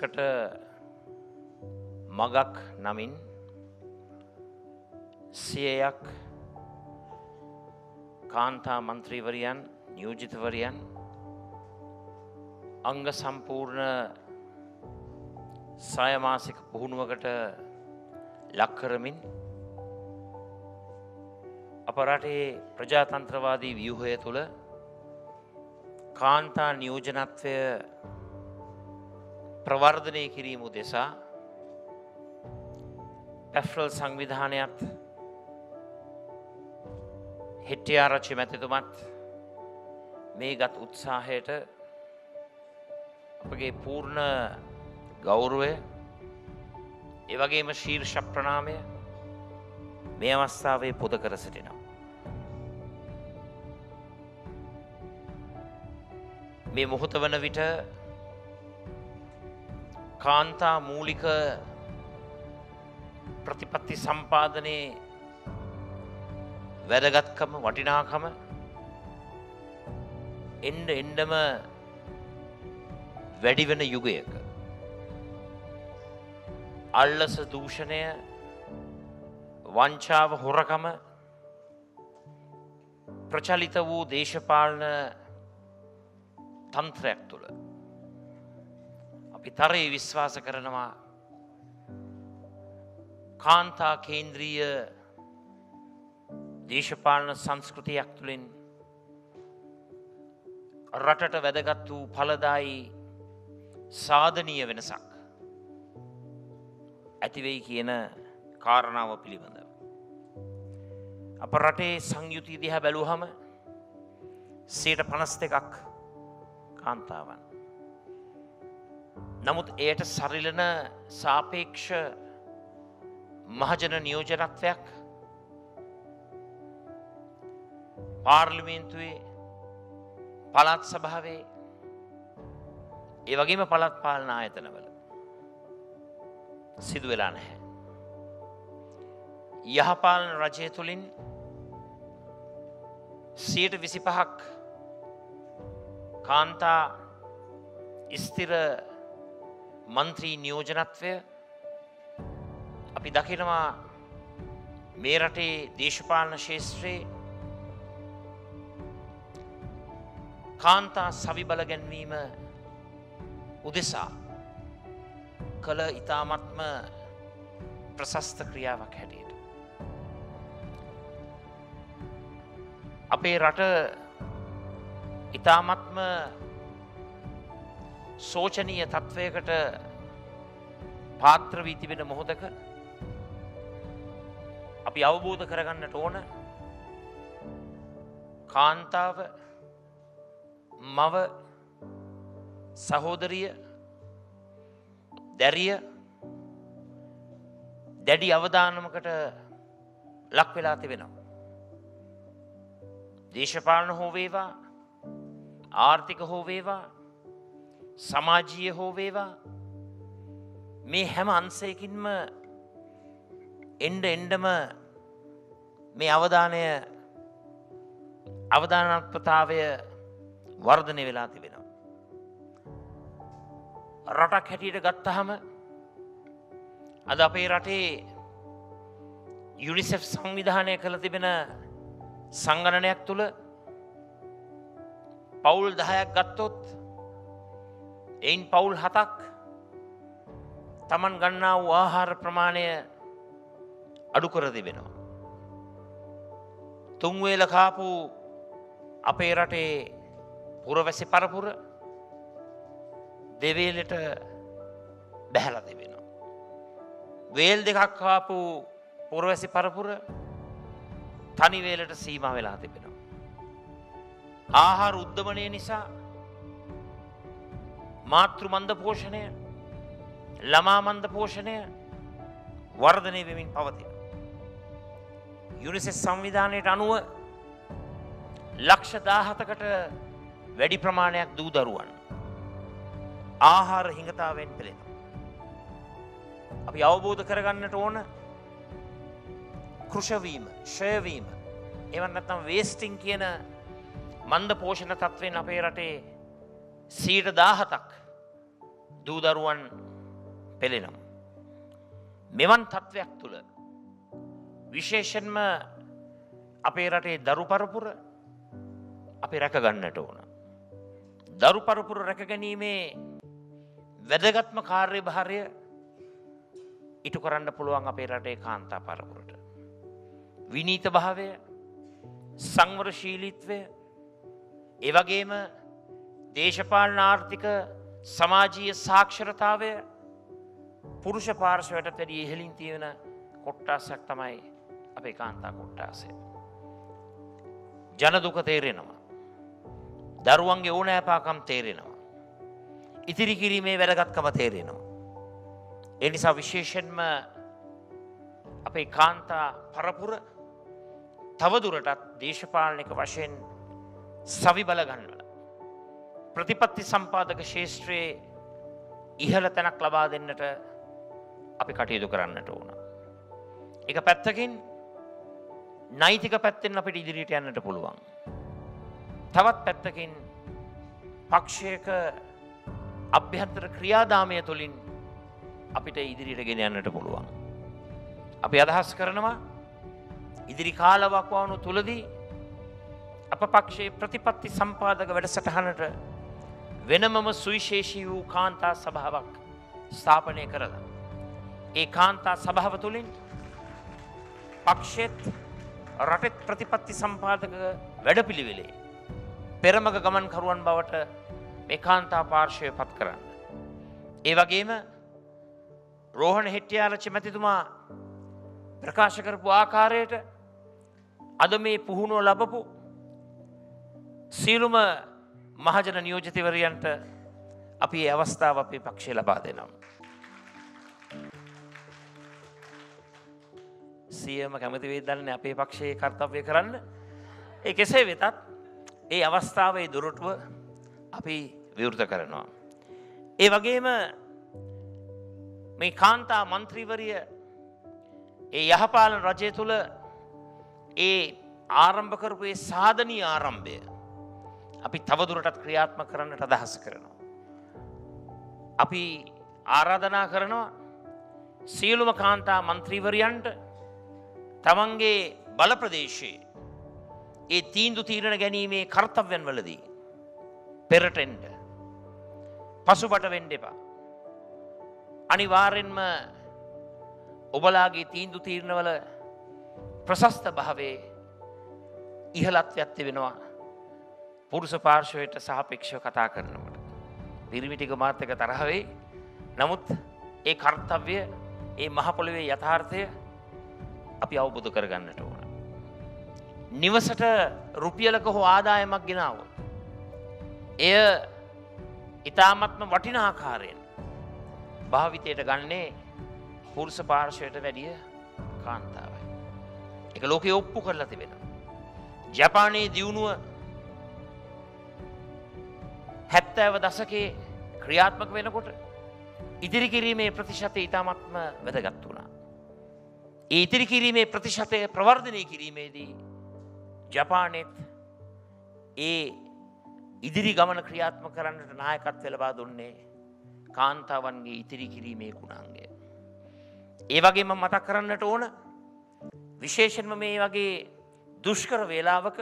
වෙනසකට මගක් නමින් 100ක් කාන්තා මන්ත්‍රීවරයන් නියෝජිතවරයන් අංග සම්පූර්ණ සායමාසික පුහුණුවකට ලක් කරමින් අප රටේ ප්‍රජාතන්ත්‍රවාදී ව්‍යුහය තුළ කාන්තා නියෝජනත්වය ප්‍රවර්ධනය කිරීම උදෙසා පැෆරල් සංවිධානයත් හෙට්ටිආරච්චි මැතිතුමත් මේ ගත් උත්සාහයට අපගේ පූර්ණ ගෞරවය එවගේම ශීර්ෂ ප්‍රණාමය මේ අවස්ථාවේ පොද කර සිටිනවා. මේ මොහොත වන විට කාන්තා මූලික ප්‍රතිපත්ති සම්පාදනයේ වැදගත්කම වටිනාකම එන්නම වැඩි වෙන යුගයක අල්ලස දූෂණය වංචාව හොරකම ප්‍රචලිත වූ දේශපාලන තන්ත්‍රයක් තුළ අපි තරයේ විශ්වාස කරනවා කාන්තා කේන්ද්‍රීය දේශපාලන සංස්කෘතියක් තුළින් රටට වැදගත් වූ ඵලදායි සාධනීය වෙනසක් ඇතිවෙයි කියන කාරණාව පිළිබඳව. අප රටේ සංයුතිය දිහා බැලුවහම 52%ක් කාන්තාවන්. නමුත් එයට සරිලන සාපේක්ෂ මහජන නියෝජනත්වයක් පාර්ලිමේන්තුවේ පළාත් සභාවේ ඒ වගේම පළාත් පාලන ආයතනවල සිදු වෙලා නැහැ. යහපාලන රජය තුළින් 25%ක් කාන්තා ස්ථිර මන්ත්‍රී නියෝජනත්වය අපි දකිනවා මේ රටේ දේශපාලන ශාස්ත්‍රයේ කාන්තා සවිබල ගැන්වීම උදෙසා කළ ඉතාමත්ම ප්‍රශස්ත ක්‍රියාවක් හැටියට. අපේ රට ඉතාමත්ම සෝචනීය තත්ත්වයකට පාත්‍ර වී තිබෙන මොහොතක අපි අවබෝධ කරගන්නට ඕන කාන්තාව මව සහෝදරිය දැරිය දැඩි අවධානමකට ලක් වෙලා තිබෙනවා. දේශපාලන හෝ වේවා ආර්ථික හෝ වේවා සමාජීය හෝ වේවා මේ හැම අංශයකින්ම එන්නම මේ අවධානාත්මතාවය වර්ධනය වෙලා තිබෙනවා. රටක් හැටියට ගත්තහම අද අපේ රටේ යුනිසෙෆ් සංවිධානය කළ තිබෙන සංගණනයක් තුළ පවුල් 10ක් ගත්තොත් එයින් පවුල් 7ක් තමන් ගන්නා වූ ආහාර ප්‍රමාණය අඩු කර තිබෙනවා. තුන් වේල කාපු අපේ රටේ පුරවැසි පරපුර දෙවේලට බැහැල තිබෙනවා. වේල් දෙකක් කාපු පුරවැසි පරපුර තනිවේලට සීමා වෙලා තිබෙනවා. ආහාර උද්ධමනය නිසා මාතෘ මන්ද පෝෂණය ළමා මන්ද පෝෂණය වර්ධනය වෙමින් පවතින. යුනිසෙෆ් සංවිධානයට අනුව ලක්ෂ 17කට වැඩි ප්‍රමාණයක් දූ දරුවන් ආහාර හිඟතාවෙන් පෙළෙනවා. අපි අවබෝධ කරගන්නට ඕන කෘෂවීම, ෂයවීම, එවන් නැත්නම් වේස්ටිං කියන මන්ද පෝෂණ තත්ත්වයෙන් අපේ රටේ 17%ක් දූ දරුවන් පෙළෙනවා. මෙවන් තත්වයක් තුළ විශේෂයෙන්ම අපේ රටේ දරු පරපුර අපි රැක ගන්නට ඕන. දරු පරපුර රැක ගැනීමේ වැදගත්ම කාර්යභාරය ඉටු කරන්න පුළුවන් අපේ රටේ කාන්තා පරපුරට. විනීත භාවය, සංවරශීලීත්වය, ඒ වගේම දේශපාලන ආර්ථික සමාජීය සාක්ෂරතාවය පුරුෂ පාර්ශවයට වැඩි ඉහළින් තියෙන කොට්ටාසක් තමයි අපේ කාන්තා කොට්ටාසය. ජන දුක තේරෙනවා. දරුවන්ගේ ඕනෑපාකම් තේරෙනවා. ඉතිරි කිරීමේ වැදගත්කම තේරෙනවා. ඒ නිසා විශේෂයෙන්ම අපේ කාන්තා පරපුර තවදුරටත් දේශපාලනික වශයෙන් සවිබල ගන්නවා. ප්‍රතිපත්ති සම්පාදක ශාස්ත්‍රයේ ඉහළ තැනක් ලබා දෙන්නට අපි කටයුතු කරන්නට ඕන. එක පැත්තකින් නෛතික පැත්තෙන් අපිට ඉදිරියට යන්නට පුළුවන්. තවත් පැත්තකින් පක්ෂයක අභ්‍යන්තර ක්‍රියාදාමය තුළින් අපිට ඉදිරියට ගෙන යන්නට පුළුවන්. අපි අදහස් කරනවා ඉදිරි කාලවකවානු තුලදී අප පක්ෂයේ ප්‍රතිපත්ති සම්පාදක වැඩසටහනට වෙනමම සුවිශේෂී වූ කාන්තා සභාවක් ස්ථාපනය කරලා ඒ කාන්තා සභාව තුළින් පක්ෂෙත් රටෙත් ප්‍රතිපත්ති සම්පාදක වැඩපිළිවෙලේ පෙරමග ගමන් කරුවන් බවට මේ කාන්තා පාර්ශවය පත් කරන්න. ඒ වගේම රෝහණ හෙට්ටිආරච්චි මැතිතුමා ප්‍රකාශ කරපු ආකාරයට අද මේ පුහුණුව ලැබපු සියලුම මහජන නියෝජිතවරයන්ට අපි මේ අවස්ථාව අපේ පක්ෂය ලබා දෙනවා. සියම කැමති වේද දන්නේ අපේ පක්ෂයේ කාර්යය කරන්න. ඒ කෙසේ වෙතත් මේ අවස්ථාවේ දොරටුව අපි විවෘත කරනවා. ඒ වගේම මේ කාන්තා මන්ත්‍රීවරිය ඒ යහපාලන රජය තුළ ඒ ආරම්භ කරපු ඒ සාධනීය ආරම්භය අපි තවදුරටත් ක්‍රියාත්මක කරන්නට අදහස් කරනවා. අපි ආරාධනා කරනවා සියලුම කාන්තා മന്ത്രിවරයන්ට තමන්ගේ බල ප්‍රදේශයේ ඒ තීන්දුව తీරන ගැනීමේ කාර්යයන් වලදී පෙරටෙන්න පසුබට වෙන්න එපා. අනිවාර්යෙන්ම ඔබලාගේ තීන්දු තීරණවල ප්‍රශස්ත භාවයේ ඉහළත්වයක් තිබෙනවා පුරුෂ පාර්ශවයට සාපේක්ෂව කතා කරනකොට. පිරිමි ටික මාත් එක තරහ වෙයි. නමුත් ඒ කාර්යය, ඒ මහ පොළවේ යථාර්ථය අපි අවබෝධ කරගන්නට ඕන. නිවසට රුපියලක හෝ ආදායමක් ගෙනාවොත් එය ඊටාත්ම වටිනා ආකාරයෙන් භාවිතයට ගන්නේ පුරුෂ පාර්ශවයට වැඩිය කාන්තාවයි. ඒක ලෝකයේ ඔප්පු කරලා තිබෙනවා. ජපානයේ දියුණුව 70 දශකයේ ක්‍රියාත්මක වෙනකොට ඉදිරි කිරීමේ ප්‍රතිශතය ඉතාමත්ම වැදගත් වුණා. ඒ ඉදිරි කිරීමේ ප්‍රතිශතය ප්‍රවර්ධනය කිරීමේදී ජපානයේත් ඒ ඉදිරි ගමන ක්‍රියාත්මක කරන්නට නායකත්වය ලබා දුන්නේ කාන්තාවන්ගේ ඉදිරි කිරීමේ ගුණාංගය. ඒ වගේම මතක් කරන්නට ඕන විශේෂයෙන්ම මේ වගේ දුෂ්කර වේලාවක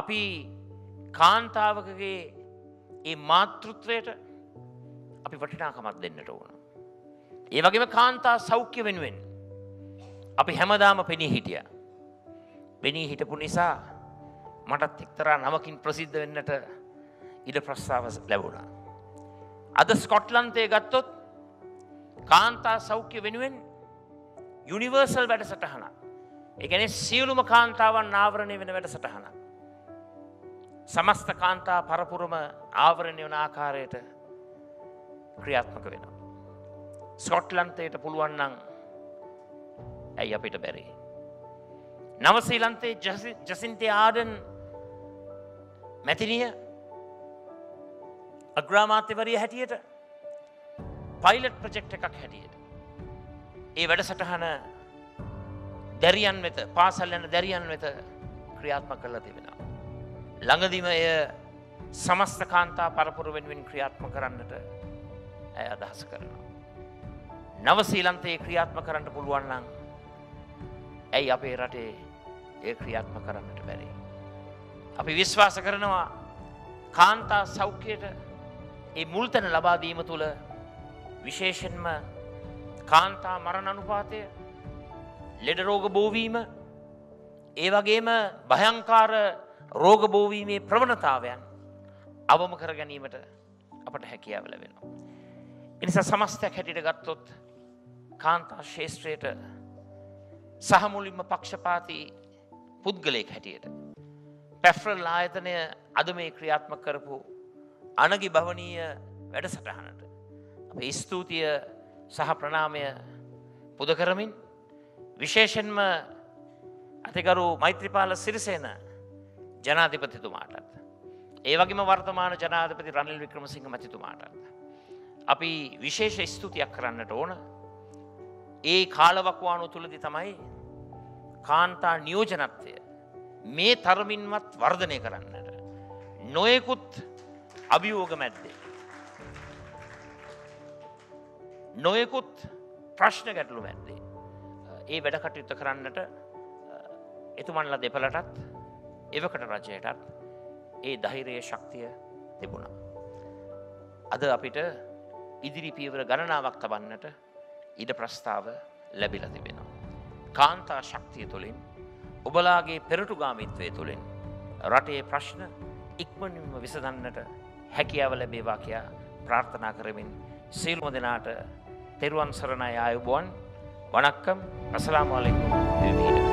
අපි කාන්තාවකගේ මේ මාතෘත්වයට අපි වටිනාකමක් දෙන්නට ඕන. ඒ වගේම කාන්තා සෞඛ්‍ය වෙනුවෙන් අපි හැමදාම පෙනී හිටියා. පෙනී හිටපු නිසා මටත් එක්තරා නමකින් ප්‍රසිද්ධ වෙන්නට ඉඩ ප්‍රස්තාව ලැබුණා. අද ස්කොට්ලන්තයේ ගත්තොත් කාන්තා සෞඛ්‍ය වෙනුවෙන් යුනිවර්සල් වැඩසටහනක්. ඒ කියන්නේ සියලුම කාන්තාවන් ආවරණය වෙන වැඩසටහනක්. සමස්ත කාන්තා පරපුරම ආවරණය වන ආකාරයට ක්‍රියාත්මක වෙනවා. ස්කොට්ලන්තයට පුළුවන් නම් ඇයි අපිට බැරි? නව ශ්‍රීලන්තයේ ජසින්තේ ආඩන් මැතිණිය අග්‍රාමාත්‍යවරිය හැටියට පයිලට් ප්‍රොජෙක්ට් එකක් හැටියට ඒ වැඩසටහන දැරියන් වෙත පාසල් යන දැරියන් වෙත ක්‍රියාත්මක කරලා තිබෙනවා. ළඟදීම එය සමස්ත කාන්තා පරපුර වෙනුවෙන් ක්‍රියාත්මක කරන්නට ඇය අදහස් කරනවා. නව ශ්‍රීලන්තයේ ක්‍රියාත්මක කරන්න පුළුවන් නම් ඇයි අපේ රටේ ඒ ක්‍රියාත්මක කරන්නට බැරි? අපි විශ්වාස කරනවා කාන්තා සෞඛ්‍යයට මේ මුල්තන ලබා දීම තුළ විශේෂයෙන්ම කාන්තා මරණ අනුපාතය, ලෙඩ රෝග බෝවීම, ඒ වගේම භයංකාර රෝග බෝවීමේ ප්‍රවණතාවයන් අවම කර ගැනීමට අපට හැකියාව ලැබෙනවා. ඒ නිසා සමස්තයක් හැටියට ගත්තොත් කාන්තා ශාස්ත්‍රයට සහ මුලින්ම පක්ෂපාතී පුද්ගලයෙක් හැටියට පැෆරල් ආයතනය අද මේ ක්‍රියාත්මක කරපු අනගි භවනීය වැඩසටහනට අපේ ස්තුතිය සහ ප්‍රණාමය පුද කරමින් විශේෂයෙන්ම අතිගරු මෛත්‍රීපාල සිරිසේන ජනාධිපතිතුමාටත් ඒ වගේම වර්තමාන ජනාධිපති රනිල් වික්‍රමසිංහ මැතිතුමාටත් අපි විශේෂ ස්තුතියක් කරන්නට ඕන. ඒ කාලවකවානුව තුලදී තමයි කාන්තා නියෝජනත්වය මේ තරමින්වත් වර්ධනය කරන්නට නොයෙකුත් අභියෝග මැද්දේ නොයෙකුත් ප්‍රශ්න ගැටලු මැද්දේ ඒ වැඩ කටයුත්ත කරන්නට එතුමන්ලා දෙපළටත් එවකට රජයටත් ඒ ධෛර්යයේ ශක්තිය තිබුණා. අද අපිට ඉදිරි පියවර ගණනාවක් තබන්නට ඊට ප්‍රස්තාව ලැබිලා තිබෙනවා. කාන්තා ශක්තිය තුළින් ඔබලාගේ පෙරටුගාමීත්වය තුළින් රටේ ප්‍රශ්න ඉක්මනින්ම විසඳන්නට හැකියාව ලැබේවා කියා ප්‍රාර්ථනා කරමින් සියලුම දෙනාට තෙරුවන් සරණයි. ආයුබෝවන්. වණක්කම්. අස්සලාමු අලයිකුම්.